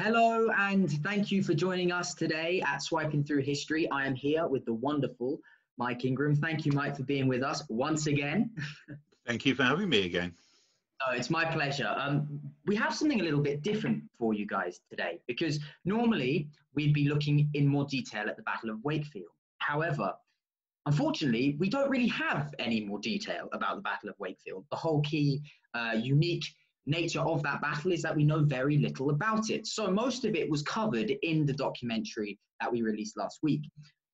Hello and thank you for joining us today at Swipin Thru History. I am here with the wonderful Mike Ingram. Thank you, Mike, for being with us once again. Thank you for having me again. Oh, it's my pleasure. We have something a little bit different for you guys today, because normally we'd be looking in more detail at the Battle of Wakefield. However, unfortunately, we don't really have any more detail about the Battle of Wakefield. The whole key, unique nature of that battle is that we know very little about it. So most of it was covered in the documentary that we released last week.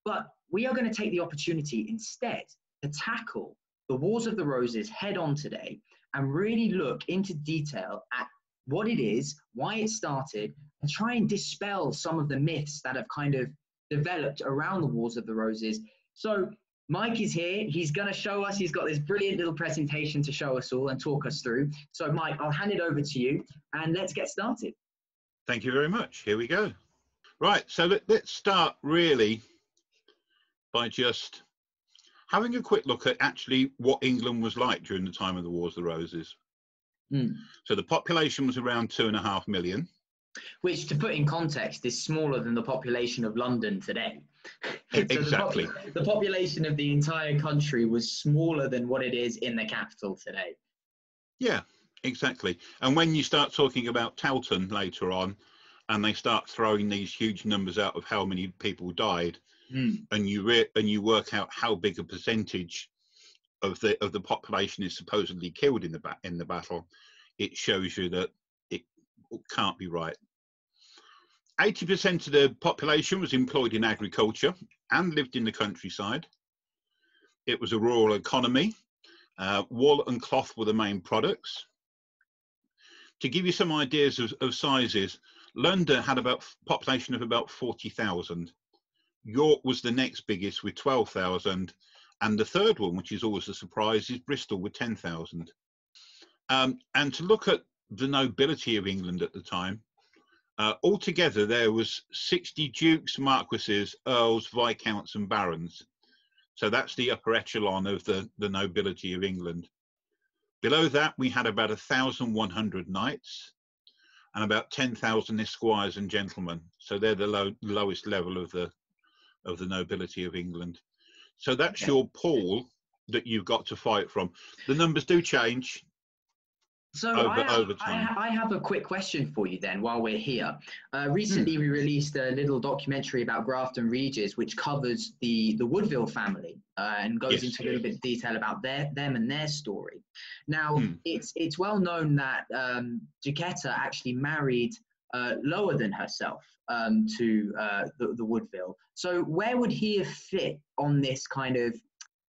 But we are going to take the opportunity instead to tackle the Wars of the Roses head on today and really look into detail at what it is, why it started, and try and dispel some of the myths that have kind of developed around the Wars of the Roses. So Mike is here. He's going to show us. He's got this brilliant little presentation to show us all and talk us through. So, Mike, I'll hand it over to you, and let's get started. Thank you very much. Here we go. Right, so let's start really by just having a quick look at actually what England was like during the time of the Wars of the Roses. Mm. So the population was around 2.5 million. Which, to put in context, is smaller than the population of London today. So exactly. The population of the entire country was smaller than what it is in the capital today. Yeah, exactly. And when you start talking about Towton later on, and they start throwing these huge numbers out of how many people died, mm. and you work out how big a percentage of the population is supposedly killed in the battle, it shows you that it can't be right. 80% of the population was employed in agriculture and lived in the countryside. It was a rural economy. Wool and cloth were the main products. To give you some ideas of sizes, London had about a population of about 40,000. York was the next biggest with 12,000. And the third one, which is always a surprise, is Bristol with 10,000. And to look at the nobility of England at the time, altogether, there was 60 dukes, marquises, earls, viscounts and barons. So that's the upper echelon of the nobility of England. Below that, we had about 1,100 knights and about 10,000 esquires and gentlemen. So they're the lowest level of the nobility of England. So that's your pool that you've got to fight from. The numbers do change. So I have a quick question for you then while we're here. Recently we released a little documentary about Grafton Regis, which covers the Woodville family and goes into a little bit of detail about them and their story. Now, it's well known that Jaquetta actually married lower than herself to the Woodville. So where would he have fit on this kind of,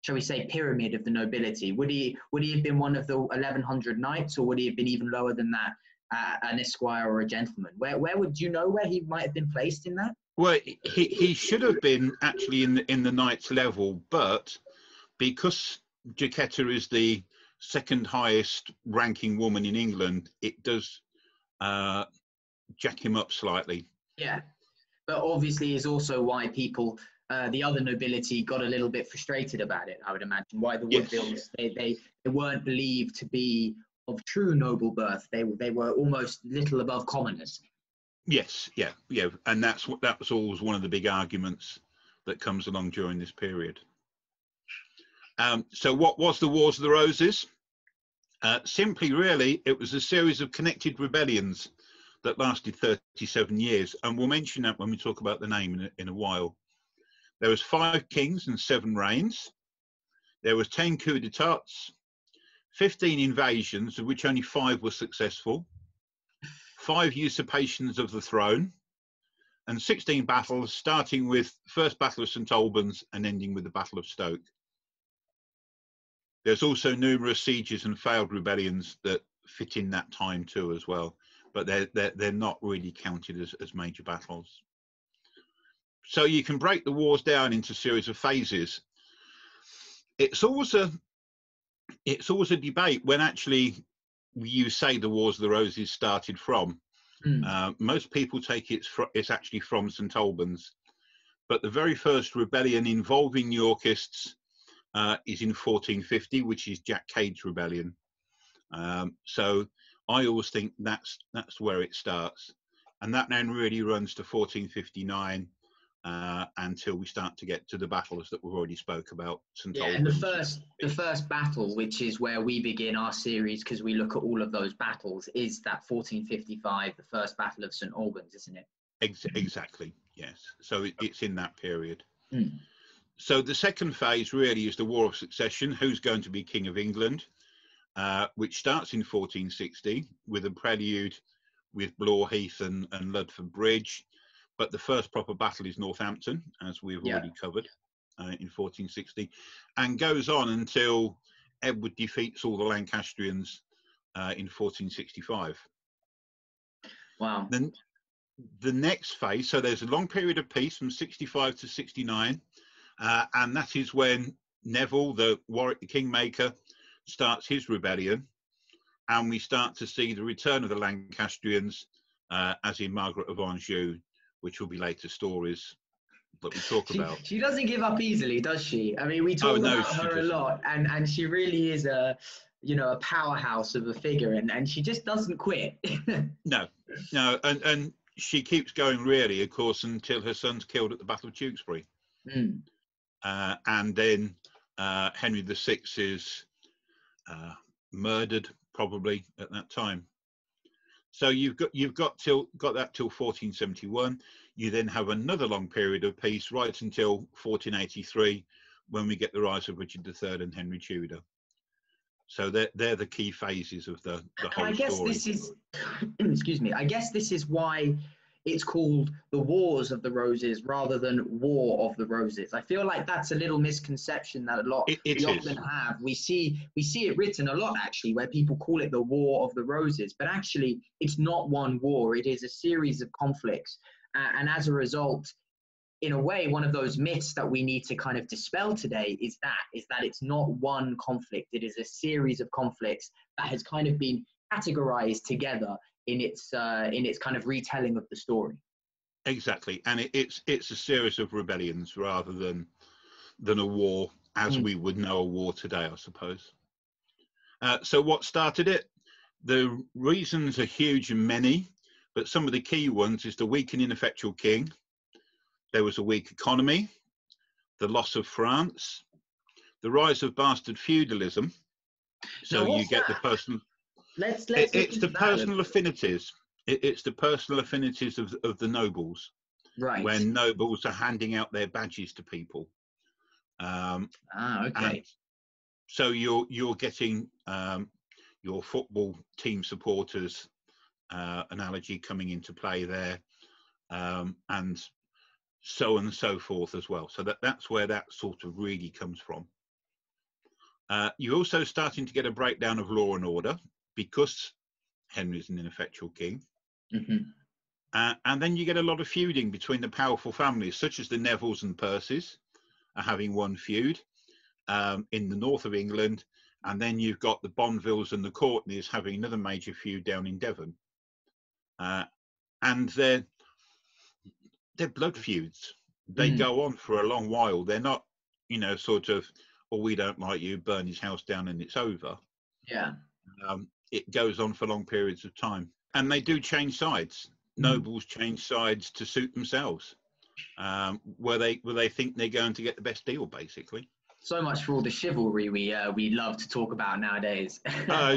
shall we say, pyramid of the nobility? Would he have been one of the 1,100 knights, or would he have been even lower than that, an esquire or a gentleman? Where would you know where he might have been placed in that? Well, he should have been actually in the knights level, but because Jaquetta is the second highest ranking woman in England, it does jack him up slightly. Yeah, but obviously is also why people, the other nobility, got a little bit frustrated about it, I would imagine. Why the Woodvilles, they weren't believed to be of true noble birth. They were almost little above commoners. Yes, yeah, and that was always one of the big arguments that comes along during this period. So what was the Wars of the Roses? Simply, really, it was a series of connected rebellions that lasted 37 years, and we'll mention that when we talk about the name in a while. There was 5 kings and 7 reigns. There was 10 coups d'etats, 15 invasions, of which only 5 were successful, 5 usurpations of the throne, and 16 battles, starting with the first Battle of St. Albans and ending with the Battle of Stoke. There's also numerous sieges and failed rebellions that fit in that time too as well, but they're not really counted as major battles. So you can break the wars down into a series of phases. It's always a debate when actually you say the Wars of the Roses started from. Most people take it's actually from St Albans, but the very first rebellion involving Yorkists is in 1450, which is Jack Cade's Rebellion. So I always think that's where it starts. And that then really runs to 1459 until we start to get to the battles that we've already spoke about. St. Albans. And the first battle, which is where we begin our series, because we look at all of those battles, is that 1455, the first Battle of St. Albans, isn't it? Exactly, yes. So it's in that period. Mm. So the second phase really is the War of Succession, who's going to be King of England, which starts in 1460 with a prelude with Bloorheath and Ludford Bridge. But the first proper battle is Northampton, as we've already covered, in 1460, and goes on until Edward defeats all the Lancastrians in 1465. Wow. Then the next phase, so there's a long period of peace from 65 to 69, and that is when Neville, the Warwick the Kingmaker, starts his rebellion, and we start to see the return of the Lancastrians, as in Margaret of Anjou, which will be later stories that we talk about. She doesn't give up easily, does she? I mean, we talk about her a lot, and she really is a, you know, a powerhouse of a figure, and she just doesn't quit. No, and she keeps going really, of course, until her son's killed at the Battle of Tewkesbury. Mm. And then Henry VI is murdered, probably, at that time. So you've got that till 1471. You then have another long period of peace right until 1483, when we get the rise of Richard III and Henry Tudor. So they're the key phases of the whole story. This is excuse me. I guess this is why it's called the Wars of the Roses rather than War of the Roses. I feel like that's a little misconception that a lot we often have. We see it written a lot, actually, where people call it the War of the Roses, but actually it's not one war. It is a series of conflicts. And as a result, in a way, one of those myths that we need to kind of dispel today is that it's not one conflict. It is a series of conflicts that has kind of been categorized together in its kind of retelling of the story. Exactly, and it's a series of rebellions rather than a war as we would know a war today, I suppose. So what started it? The reasons are huge and many, but some of the key ones is the weak and ineffectual king. There was a weak economy, the loss of France, the rise of bastard feudalism. So you get the personal... It's the personal affinities. It's the personal affinities of the nobles, right? When nobles are handing out their badges to people. Okay. So you're getting your football team supporters analogy coming into play there, and so forth as well. So that's where that sort of really comes from. You're also starting to get a breakdown of law and order, because Henry's an ineffectual king. Mm-hmm. And then you get a lot of feuding between the powerful families, such as the Nevilles and Percys are having one feud in the north of England. And then you've got the Bonvilles and the Courtenays having another major feud down in Devon. And they're blood feuds. They go on for a long while. They're not, you know, sort of, oh, we don't like you, burn his house down and it's over. Yeah. It goes on for long periods of time, and they do change sides. Nobles change sides to suit themselves, where they think they're going to get the best deal, basically. So much for all the chivalry we love to talk about nowadays.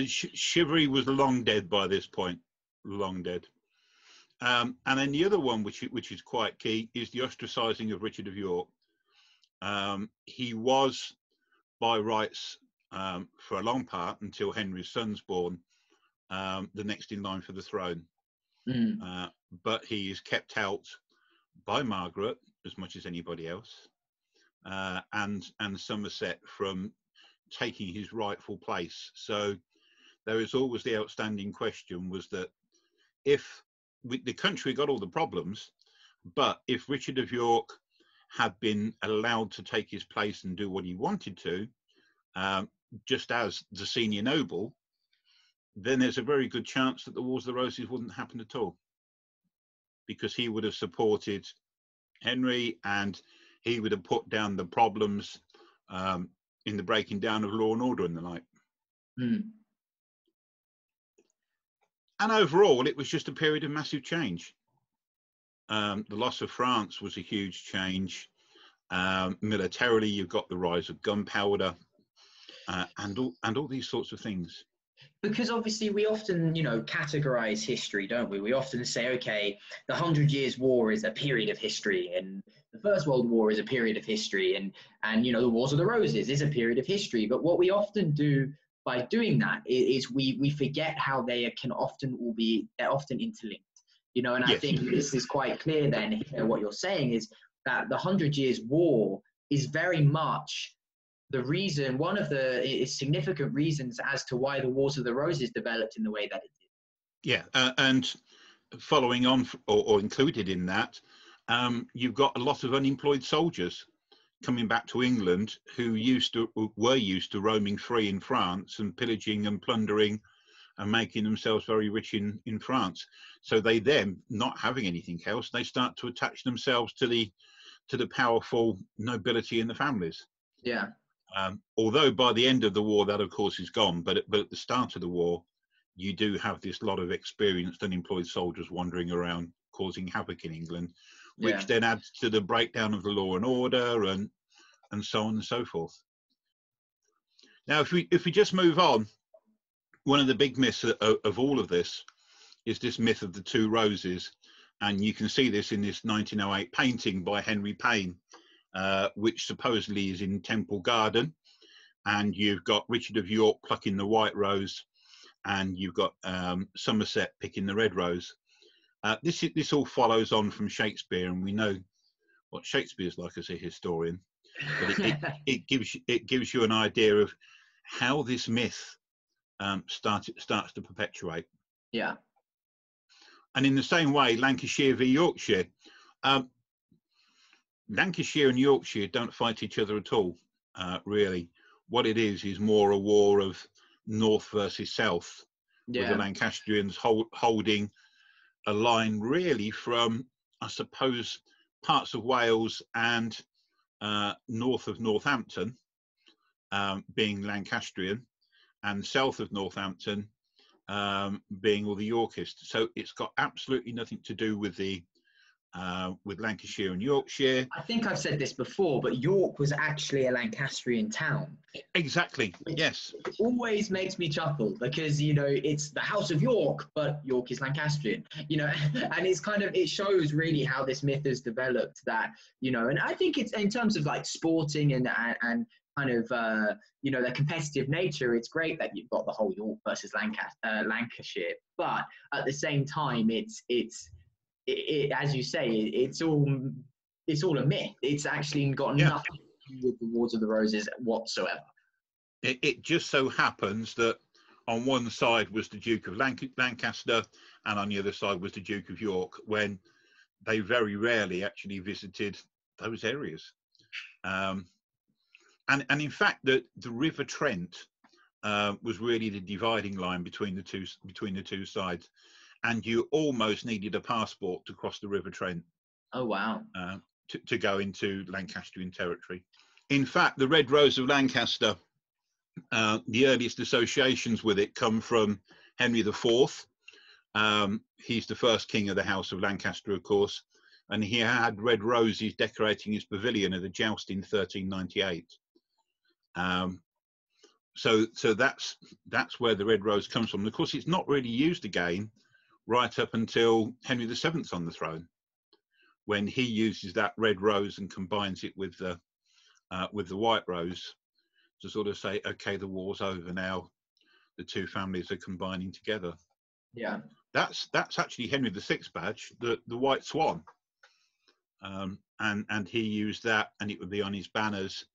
Chivalry was long dead by this point, long dead. And then the other one, which is quite key, is the ostracising of Richard of York. He was, by rights, for a long part until Henry's son's born, the next in line for the throne. Mm. But he is kept out by Margaret as much as anybody else, and Somerset from taking his rightful place. So there is always the outstanding question, was that if the country got all the problems, but if Richard of York had been allowed to take his place and do what he wanted to, just as the senior noble, then there's a very good chance that the Wars of the Roses wouldn't happen at all, because he would have supported Henry and he would have put down the problems in the breaking down of law and order and the like. Mm. And overall, it was just a period of massive change. The loss of France was a huge change. Militarily, you've got the rise of gunpowder and all these sorts of things. Because obviously we often, you know, categorize history, don't we? We often say, okay, the Hundred Years' War is a period of history, and the First World War is a period of history, and you know, the Wars of the Roses is a period of history. But what we often do by doing that is we forget how they can often all be, they're often interlinked, you know, and I think this is quite clear then, you know, what you're saying is that the Hundred Years' War is very much the reason, one of the significant reasons as to why the Wars of the Roses developed in the way that it did. Yeah, and following on, or included in that, you've got a lot of unemployed soldiers coming back to England who were used to roaming free in France and pillaging and plundering and making themselves very rich in France. So they then, not having anything else, they start to attach themselves to the powerful nobility and the families. Yeah. Although by the end of the war, that of course is gone, but at the start of the war, you do have this lot of experienced unemployed soldiers wandering around causing havoc in England, which then adds to the breakdown of the law and order and so on and so forth. Now, if we just move on, one of the big myths of all of this is this myth of the two roses, and you can see this in this 1908 painting by Henry Payne, which supposedly is in Temple Garden, and you've got Richard of York plucking the white rose, and you've got Somerset picking the red rose. This all follows on from Shakespeare, and we know what Shakespeare's like as a historian. But it gives you an idea of how this myth starts to perpetuate. Yeah. And in the same way, Lancashire v Yorkshire. Lancashire and Yorkshire don't fight each other at all, really. What it is more a war of north versus south, with the Lancastrians holding a line really from, I suppose, parts of Wales and north of Northampton, being Lancastrian, and south of Northampton being all the Yorkists. So it's got absolutely nothing to do with Lancashire and Yorkshire. I think I've said this before, but York was actually a Lancastrian town. Exactly, yes. It always makes me chuckle because, you know, it's the House of York, but York is Lancastrian, you know, and it's kind of, it shows really how this myth has developed that, you know, and I think it's in terms of like sporting and kind of, you know, their competitive nature, it's great that you've got the whole York versus Lancashire, but at the same time, it, as you say, it's all a myth. It's actually got nothing to do with the Wars of the Roses whatsoever. It just so happens that on one side was the Duke of Lancaster and on the other side was the Duke of York, when they very rarely actually visited those areas. And in fact, the River Trent was really the dividing line between the two sides. And you almost needed a passport to cross the River Trent. Oh, wow. To go into Lancastrian territory. In fact, the Red Rose of Lancaster, the earliest associations with it come from Henry IV. He's the first king of the House of Lancaster, of course, and he had red roses decorating his pavilion at a joust in 1398. So that's where the Red Rose comes from. And of course, it's not really used again right up until Henry VII's on the throne, when he uses that red rose and combines it with the white rose to sort of say, okay, the war's over now, the two families are combining together. Yeah, that's actually Henry VI's badge, the white swan, and he used that, and it would be on his banners,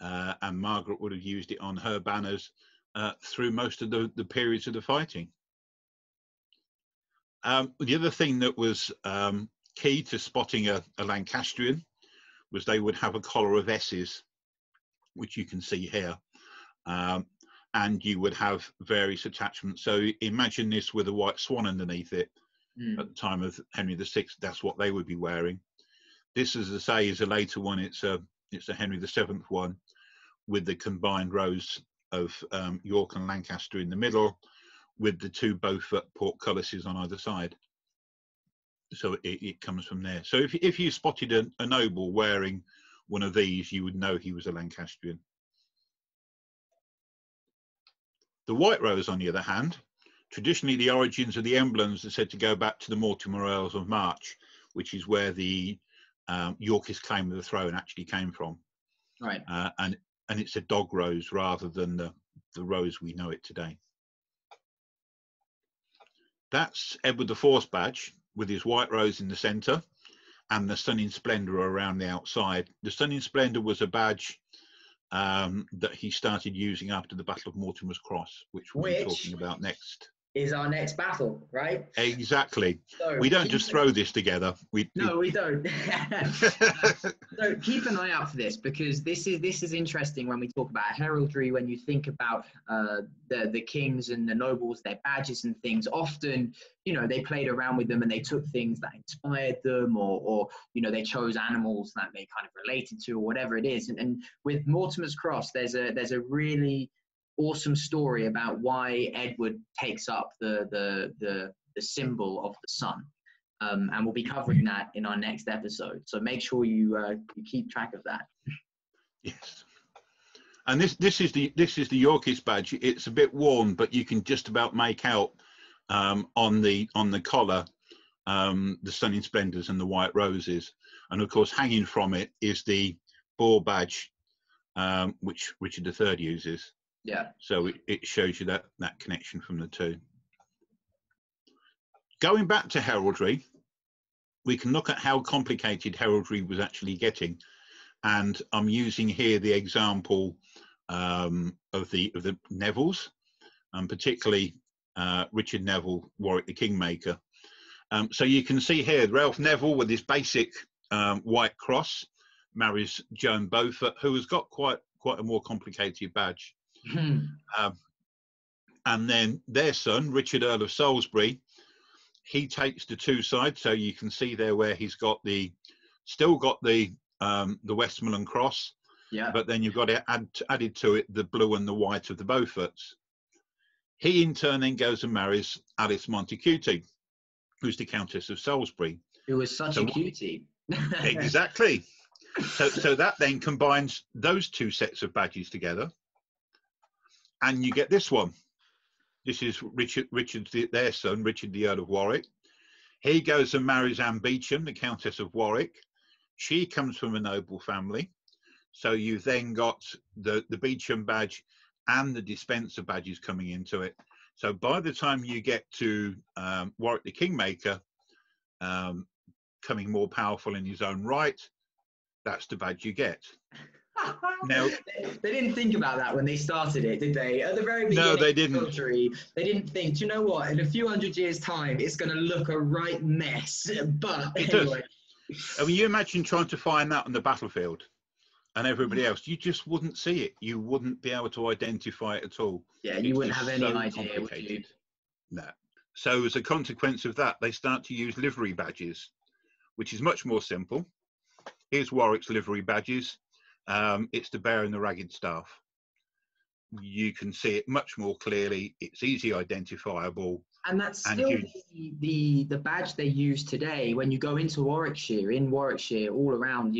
and Margaret would have used it on her banners through most of the periods of the fighting. The other thing that was key to spotting a Lancastrian was they would have a collar of S's, which you can see here, and you would have various attachments. So imagine this with a white swan underneath it. At the time of Henry VI, that's what they would be wearing. This, as I say, is a later one. It's a Henry VII one with the combined rows of York and Lancaster in the middle, with the two Beaufort portcullises on either side. so it comes from there. So if you spotted a noble wearing one of these, you would know he was a Lancastrian. The white rose, on the other hand, traditionally the origins of the emblems are said to go back to the Mortimer Earls of March, which is where the Yorkist claim of the throne actually came from. Right. And it's a dog rose rather than the rose we know it today. That's Edward IV's badge, with his white rose in the centre and the sun in splendour around the outside. The sun in splendour was a badge that he started using after the Battle of Mortimer's Cross, which we're talking about next. Is our next battle, right? Exactly. So we don't just throw this together. No, we don't. So keep an eye out for this, because this is interesting when we talk about heraldry. When you think about the kings and the nobles, their badges and things, often they played around with them and they took things that inspired them, or they chose animals that they kind of related to, or whatever it is. And with Mortimer's Cross, there's a really awesome story about why Edward takes up the symbol of the sun, and we'll be covering that in our next episode, so make sure you keep track of that. Yes, and this is the Yorkist badge. It's a bit worn, but you can just about make out on the collar the sun in splendors and the white roses, and of course hanging from it is the boar badge, which Richard III uses. Yeah. So it shows you that connection from the two. Going back to heraldry, we can look at how complicated heraldry was actually getting, and I'm using here the example of the Nevilles, and particularly Richard Neville, Warwick the Kingmaker. So you can see here Ralph Neville with his basic white cross marries Joan Beaufort, who has got quite a more complicated badge. And then their son, Richard, Earl of Salisbury, he takes the two sides. So you can see there where he's got the Westmoreland cross, yeah. But then you've got it added to it the blue and the white of the Beauforts. He in turn then goes and marries Alice Montacute, who's the Countess of Salisbury. Who was such a cutie. Exactly. So that then combines those two sets of badges together. And you get this one. This is their son, Richard the Earl of Warwick. He goes and marries Anne Beauchamp, the Countess of Warwick. She comes from a noble family. So you've then got the Beauchamp badge and the Despenser badges coming into it. So by the time you get to Warwick the Kingmaker, becoming more powerful in his own right, that's the badge you get. Now, they didn't think about that when they started it, did they? At the very beginning, no, they didn't. They didn't think, do you know what? In a few hundred years' time, it's going to look a right mess. But anyway, I mean, you imagine trying to find that on the battlefield, and everybody else, you just wouldn't see it. You wouldn't be able to identify it at all. Yeah, you wouldn't have any idea, would you? No. So as a consequence of that, they start to use livery badges, which is much more simple. Here's Warwick's livery badges. It's the bear and the ragged staff. You can see it much more clearly. It's easy identifiable. And that's still the badge they use today. When you go into Warwickshire, all around,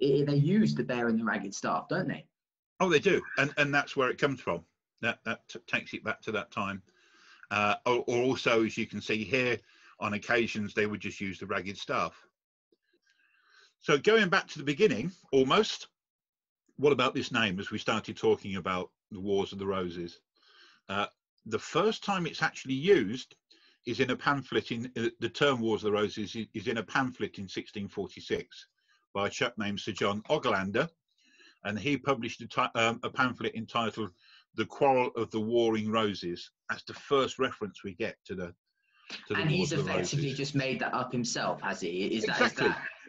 they use the bear and the ragged staff, don't they? Oh, they do. And that's where it comes from. That takes it back to that time. Or also, as you can see here, on occasions, they would just use the ragged staff. So going back to the beginning, almost, what about this name as we started talking about the Wars of the Roses? The first time it's actually used is in a pamphlet, the term Wars of the Roses is in a pamphlet in 1646 by a chap named Sir John Oglander, and he published a pamphlet entitled The Quarrel of the Warring Roses. That's the first reference we get to the and Wars. He's effectively just made that up himself, has he?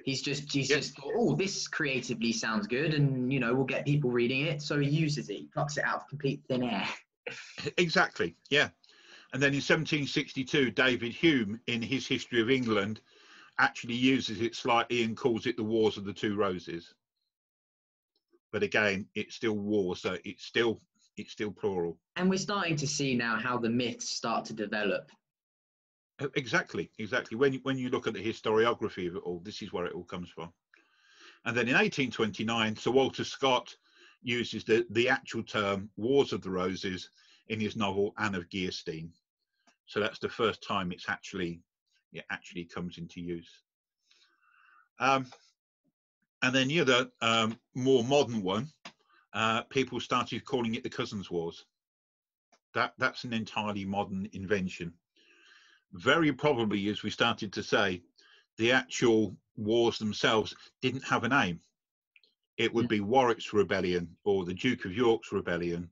He's just thought, oh, this creatively sounds good, and we'll get people reading it. So he uses it, he plucks it out of complete thin air. Exactly, yeah. And then in 1762, David Hume, in his History of England, actually uses it slightly and calls it the Wars of the Two Roses. But again, it's still war, so it's still plural. And we're starting to see now how the myths start to develop. Exactly. When you look at the historiography of it all, this is where it all comes from. And then in 1829, Sir Walter Scott uses the actual term Wars of the Roses in his novel Anne of Geierstein. So that's the first time it's actually comes into use. And then the other more modern one, people started calling it the Cousins' Wars. That's an entirely modern invention. Very probably, as we started to say, the actual wars themselves didn't have a name. It would be Warwick's Rebellion or the Duke of York's Rebellion.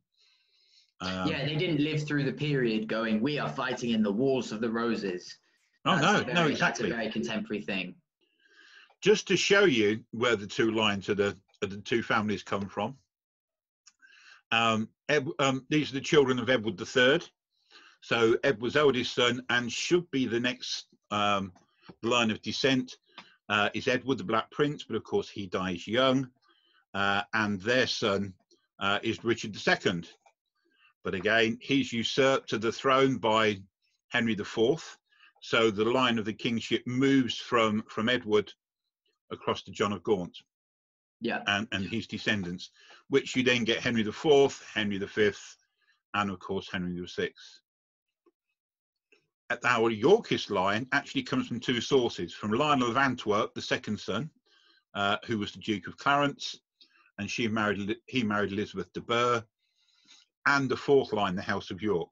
They didn't live through the period going, we are fighting in the Wars of the Roses. Exactly. That's a very contemporary thing. Just to show you where the two lines of the two families come from. These are the children of Edward III. So Edward's eldest son, and should be the next line of descent, is Edward the Black Prince, but of course he dies young, and their son is Richard II. But again, he's usurped to the throne by Henry IV. So the line of the kingship moves from Edward across to John of Gaunt. Yeah. And his descendants, which you then get Henry IV, Henry V, and of course Henry VI. Our Yorkist line actually comes from two sources, from Lionel of Antwerp, the second son, who was the Duke of Clarence, and he married Elizabeth de Burgh, and the fourth line, the House of York.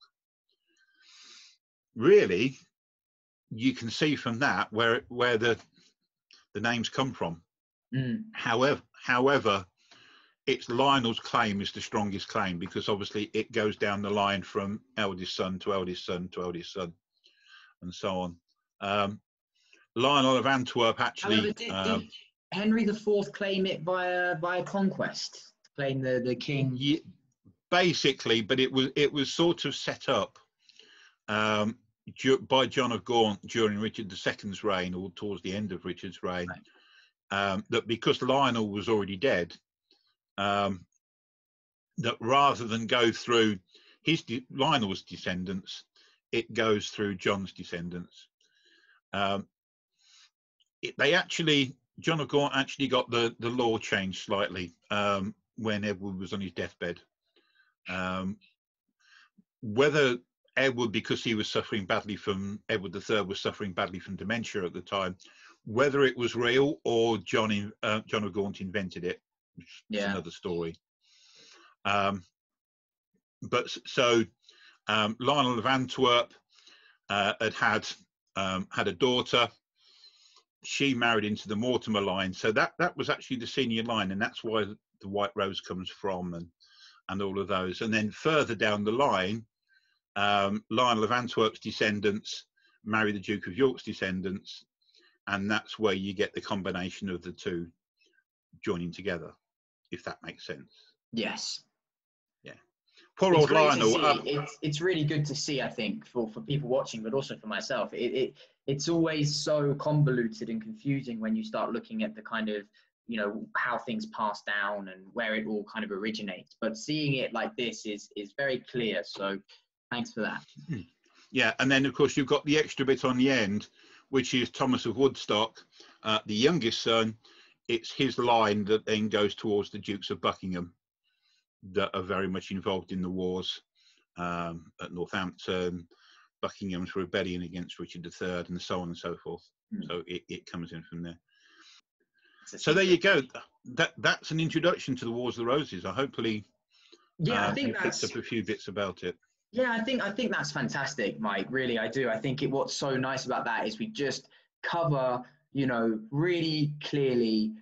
Really, you can see from that where the names come from. Mm. However, it's Lionel's claim is the strongest claim, because obviously it goes down the line from eldest son to eldest son to eldest son, and so on. Lionel of Antwerp actually. However, did Henry IV claim it by conquest? Claim the king. Yeah, basically, but it was sort of set up by John of Gaunt during Richard II's reign, or towards the end of Richard's reign. Right. That because Lionel was already dead, that rather than go through Lionel's descendants, it goes through John's descendants. John of Gaunt actually got the law changed slightly when Edward was on his deathbed. Whether Edward, because he was suffering badly from, Edward III was suffering badly from dementia at the time, whether it was real or John of Gaunt invented it, it's another story. But Lionel of Antwerp had a daughter. She married into the Mortimer line, so that was actually the senior line, and that's why the White Rose comes from, and all of those. And then further down the line, Lionel of Antwerp's descendants marry the Duke of York's descendants, and that's where you get the combination of the two joining together, if that makes sense. Yes. Yeah. Poor old Lionel. It's really good to see, I think, for people watching, but also for myself. It's always so convoluted and confusing when you start looking at the kind of, how things pass down and where it all kind of originates. But seeing it like this is very clear. So thanks for that. Yeah. And then, of course, you've got the extra bit on the end, which is Thomas of Woodstock, the youngest son. It's his line that then goes towards the Dukes of Buckingham that are very much involved in the wars at Northampton, Buckingham's rebellion against Richard III, and so on and so forth. Mm. So it comes in from there. So there you go. That's an introduction to the Wars of the Roses. I hopefully I think that's picked up a few bits about it. Yeah, I think that's fantastic, Mike. Really, I do. I think what's so nice about that is we just cover, really clearly,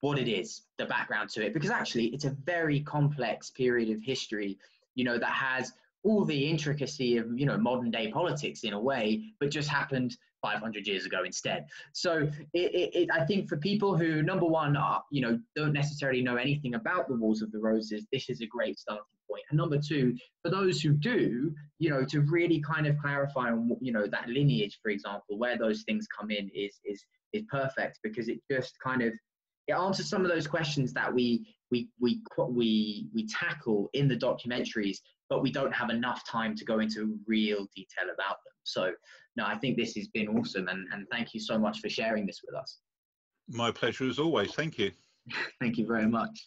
what it is, the background to it, because actually it's a very complex period of history, that has all the intricacy of, modern day politics in a way, but just happened 500 years ago instead. So I think for people who, number one, are, don't necessarily know anything about the Wars of the Roses, this is a great starting point. And number two, for those who do, to really kind of clarify on, that lineage, for example, where those things come in is perfect, because it just kind of, it answers some of those questions that we tackle in the documentaries, but we don't have enough time to go into real detail about them. So no, I think this has been awesome, and thank you so much for sharing this with us. My pleasure as always. Thank you. Thank you very much.